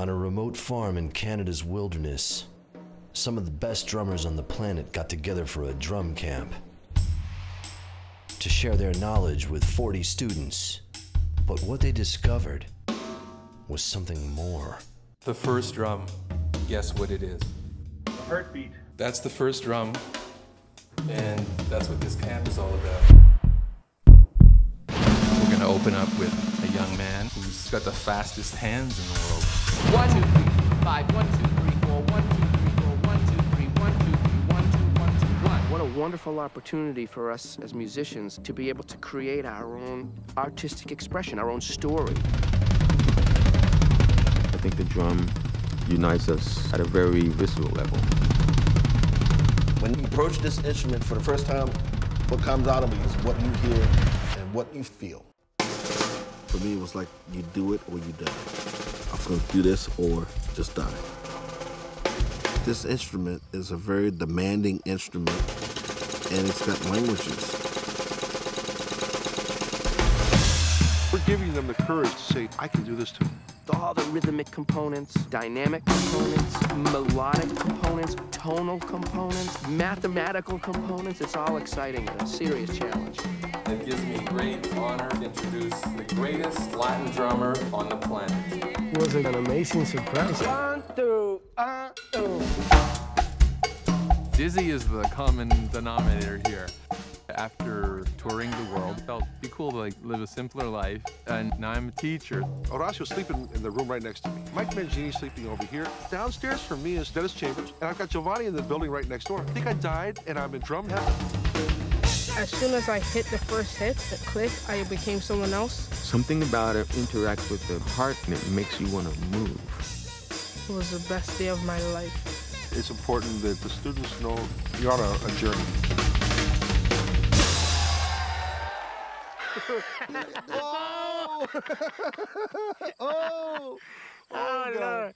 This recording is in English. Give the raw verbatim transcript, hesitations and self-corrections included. on a remote farm in Canada's wilderness. Some of the best drummers on the planet got together for a drum camp to share their knowledge with forty students. But what they discovered was something more. The first drum, guess what it is? A heartbeat. That's the first drum, and that's what this camp is all about. We're gonna open up with a young man who's got the fastest hands in the world. One, two, three, five, one, two, three, four, one, two, three, four, one, two, three, one, two, three, one, two, one, two, one. What a wonderful opportunity for us as musicians to be able to create our own artistic expression, our own story. I think the drum unites us at a very visceral level. When you approach this instrument for the first time, what comes out of me is what you hear and what you feel. For me, it was like, you do it or you die. I'm gonna do this or just die. This instrument is a very demanding instrument, and it's got languages. We're giving them the courage to say, I can do this too. All the rhythmic components, dynamic components, melodic components, tonal components, mathematical components, it's all exciting and a serious challenge. It gives me great honor to introduce the greatest Latin drummer on the planet. It was an amazing surprise. One, two, one, two. Dizzy is the common denominator here. After touring the world, it felt be cool to like live a simpler life, and now I'm a teacher. Horacio's sleeping in the room right next to me. Mike Mangini's sleeping over here. Downstairs from me is Dennis Chambers, and I've got Giovanni in the building right next door. I think I died, and I'm in drum heaven. As soon as I hit the first hit, the click, I became someone else. Something about it interacts with the heart, and it makes you want to move. It was the best day of my life. It's important that the students know you're on a, a journey. Oh! Oh! Oh, God.